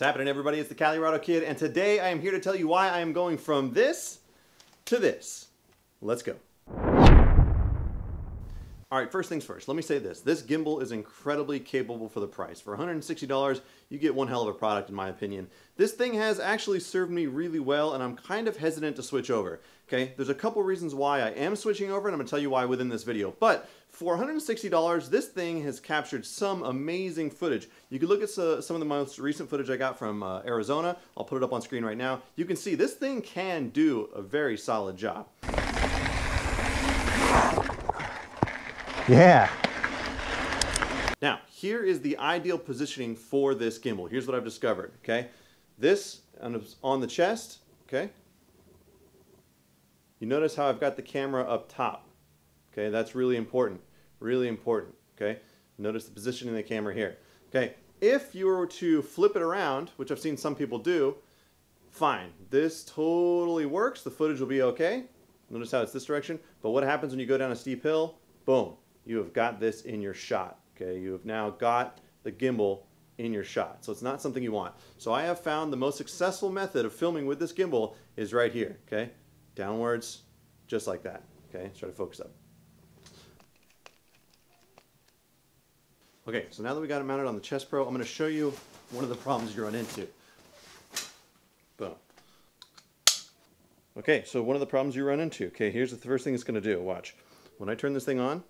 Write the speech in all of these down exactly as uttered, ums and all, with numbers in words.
What's happening, everybody? It's the Calirado Kid, and today I am here to tell you why I am going from this to this. Let's go. All right, first things first, let me say this. This gimbal is incredibly capable for the price. For one hundred sixty dollars, you get one hell of a product, in my opinion. This thing has actually served me really well, and I'm kind of hesitant to switch over. Okay, there's a couple reasons why I am switching over, and I'm gonna tell you why within this video. But for one hundred sixty dollars, this thing has captured some amazing footage. You can look at uh, some of the most recent footage I got from uh, Arizona. I'll put it up on screen right now. You can see this thing can do a very solid job. Yeah. Now, here is the ideal positioning for this gimbal. Here's what I've discovered, okay? This on the chest, okay? You notice how I've got the camera up top. Okay, that's really important, really important, okay? Notice the positioning of the camera here, okay? If you were to flip it around, which I've seen some people do, fine, this totally works, the footage will be okay. Notice how it's this direction, but what happens when you go down a steep hill? Boom, you have got this in your shot, okay? You have now got the gimbal in your shot, so it's not something you want. So I have found the most successful method of filming with this gimbal is right here, okay? Downwards, just like that, okay? Let's try to focus up. Okay, so now that we got it mounted on the Chest Pro, I'm going to show you one of the problems you run into. Boom. Okay, so one of the problems you run into. Okay, here's the first thing it's going to do. Watch. When I turn this thing on,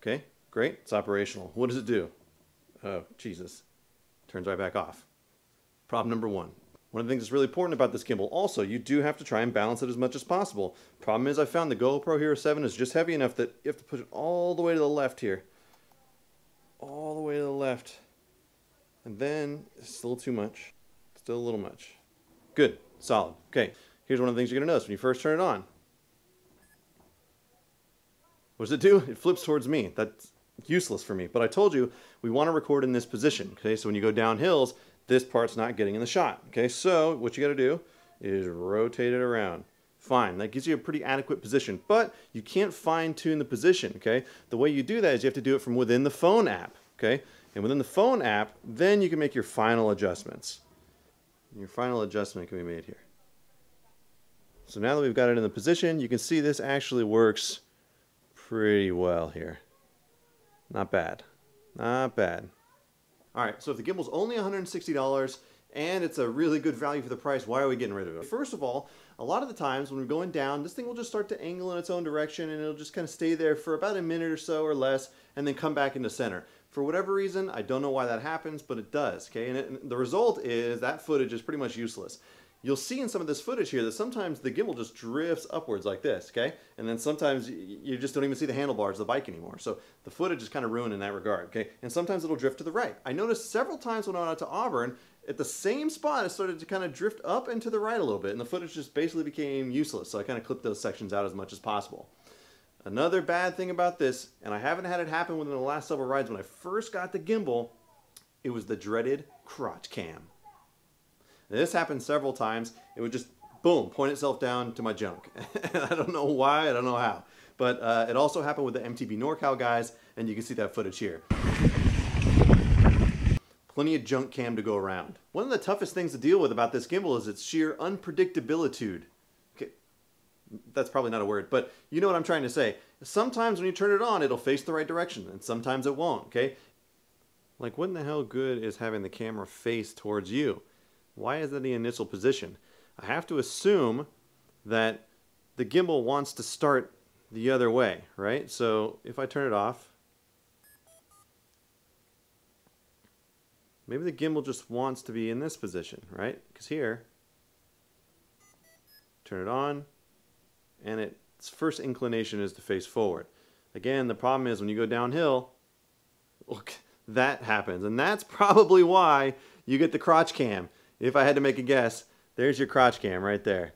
okay, great, it's operational. What does it do? Oh, Jesus. Turns right back off. Problem number one. One of the things that's really important about this gimbal, also, you do have to try and balance it as much as possible. Problem is, I found the GoPro Hero seven is just heavy enough that you have to push it all the way to the left here. All the way to the left. And then, it's still too much. Still a little much. Good. Solid. Okay. Here's one of the things you're going to notice when you first turn it on. What does it do? It flips towards me. That's useless for me. But I told you, we want to record in this position. Okay, so when you go down hills, this part's not getting in the shot. Okay, so what you got to do is rotate it around. Fine, that gives you a pretty adequate position, but you can't fine tune the position, okay? The way you do that is you have to do it from within the phone app, okay? And within the phone app, then you can make your final adjustments. And your final adjustment can be made here. So now that we've got it in the position, you can see this actually works pretty well here. Not bad, not bad. All right, so if the gimbal's only one hundred sixty dollars, and it's a really good value for the price, why are we getting rid of it? First of all, a lot of the times when we're going down, this thing will just start to angle in its own direction and it'll just kind of stay there for about a minute or so or less and then come back into center. For whatever reason, I don't know why that happens, but it does, okay? And, it, and the result is that footage is pretty much useless. You'll see in some of this footage here that sometimes the gimbal just drifts upwards like this, okay? And then sometimes you just don't even see the handlebars of the bike anymore. So the footage is kind of ruined in that regard, okay? And sometimes it'll drift to the right. I noticed several times when I went out to Auburn, at the same spot, it started to kind of drift up and to the right a little bit, and the footage just basically became useless. So I kind of clipped those sections out as much as possible. Another bad thing about this, and I haven't had it happen within the last several rides, when I first got the gimbal, it was the dreaded crotch cam. This happened several times. It would just, boom, point itself down to my junk. I don't know why, I don't know how. But uh, it also happened with the M T B NorCal guys, and you can see that footage here. Plenty of junk cam to go around. One of the toughest things to deal with about this gimbal is its sheer unpredictability. Okay, that's probably not a word, but you know what I'm trying to say. Sometimes when you turn it on, it'll face the right direction, and sometimes it won't, okay? Like, what in the hell good is having the camera face towards you? Why is that the initial position? I have to assume that the gimbal wants to start the other way, right? So if I turn it off, maybe the gimbal just wants to be in this position, right? Because here, turn it on, and its first inclination is to face forward. Again, the problem is when you go downhill, look, that happens. And that's probably why you get the crotch cam. If I had to make a guess, there's your crotch cam right there.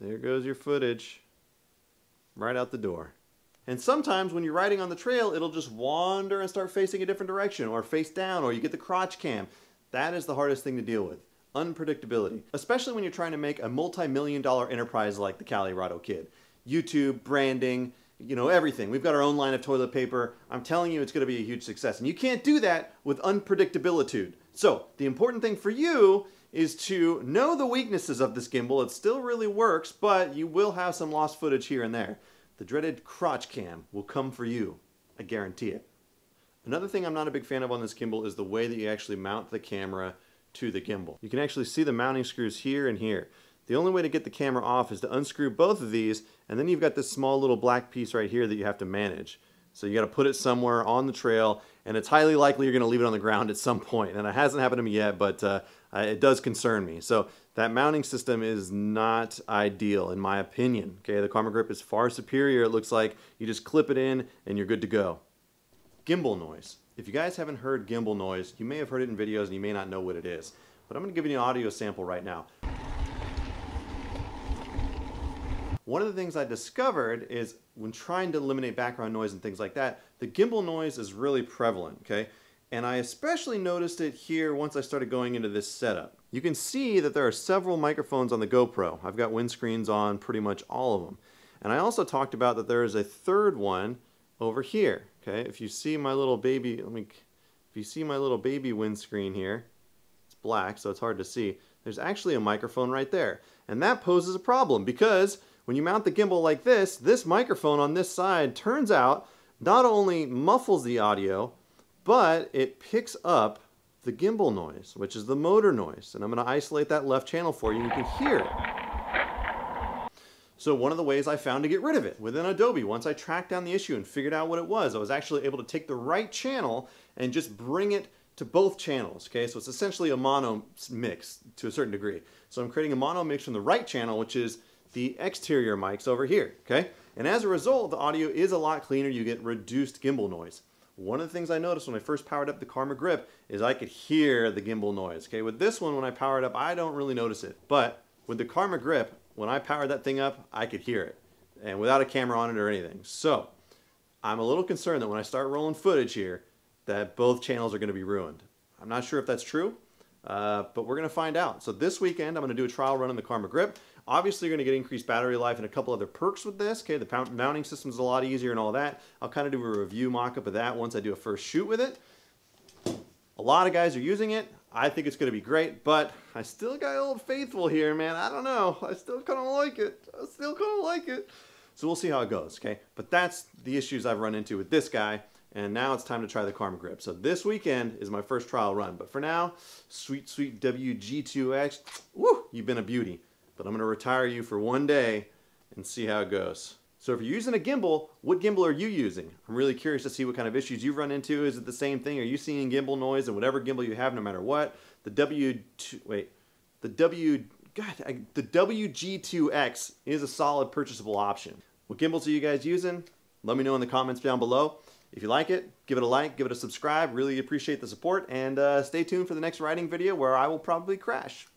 There goes your footage right out the door. And sometimes when you're riding on the trail, it'll just wander and start facing a different direction or face down, or you get the crotch cam. That is the hardest thing to deal with, unpredictability, especially when you're trying to make a multi-million dollar enterprise like the Calirado Kid. YouTube, branding, you know, everything. We've got our own line of toilet paper. I'm telling you, it's going to be a huge success. And you can't do that with unpredictability. So the important thing for you is to know the weaknesses of this gimbal. It still really works, but you will have some lost footage here and there. The dreaded crotch cam will come for you. I guarantee it. Another thing I'm not a big fan of on this gimbal is the way that you actually mount the camera to the gimbal. You can actually see the mounting screws here and here. The only way to get the camera off is to unscrew both of these, and then you've got this small little black piece right here that you have to manage. So you got to put it somewhere on the trail, and it's highly likely you're going to leave it on the ground at some point. And it hasn't happened to me yet, but uh, it does concern me. So that mounting system is not ideal, in my opinion. Okay, the Karma Grip is far superior. It looks like you just clip it in, and you're good to go. Gimbal noise. If you guys haven't heard gimbal noise, you may have heard it in videos, and you may not know what it is. But I'm going to give you an audio sample right now. One of the things I discovered is when trying to eliminate background noise and things like that, the gimbal noise is really prevalent, okay? And I especially noticed it here once I started going into this setup. You can see that there are several microphones on the GoPro. I've got windscreens on pretty much all of them. And I also talked about that there is a third one over here, okay? If you see my little baby, let me, if you see my little baby windscreen here, it's black, so it's hard to see. There's actually a microphone right there. And that poses a problem because when you mount the gimbal like this, this microphone on this side, turns out, not only muffles the audio, but it picks up the gimbal noise, which is the motor noise. And I'm going to isolate that left channel for you. You can hear it. So one of the ways I found to get rid of it within Adobe, once I tracked down the issue and figured out what it was, I was actually able to take the right channel and just bring it to both channels, okay? So it's essentially a mono mix to a certain degree. So I'm creating a mono mix from the right channel, which is the exterior mics over here, okay? And as a result, the audio is a lot cleaner. You get reduced gimbal noise. One of the things I noticed when I first powered up the Karma Grip is I could hear the gimbal noise, okay? With this one, when I power it up, I don't really notice it. But with the Karma Grip, when I powered that thing up, I could hear it, and without a camera on it or anything. So I'm a little concerned that when I start rolling footage here, that both channels are gonna be ruined. I'm not sure if that's true, uh, but we're gonna find out. So this weekend, I'm gonna do a trial run on the Karma Grip. Obviously, you're going to get increased battery life and a couple other perks with this. Okay, the mounting system is a lot easier and all that. I'll kind of do a review mock-up of that once I do a first shoot with it. A lot of guys are using it. I think it's going to be great, but I still got Old Faithful here, man. I don't know. I still kind of like it. I still kind of like it. So we'll see how it goes, okay? But that's the issues I've run into with this guy, and now it's time to try the Karma Grip. So this weekend is my first trial run, but for now, sweet, sweet W G two X, woo, you've been a beauty. But I'm going to retire you for one day and see how it goes. So if you're using a gimbal, what gimbal are you using? I'm really curious to see what kind of issues you've run into. Is it the same thing? Are you seeing gimbal noise and whatever gimbal you have, no matter what? The W two, wait, the W, God, I, the W G two X is a solid purchasable option. What gimbals are you guys using? Let me know in the comments down below. If you like it, give it a like, give it a subscribe. Really appreciate the support, and uh, stay tuned for the next riding video where I will probably crash.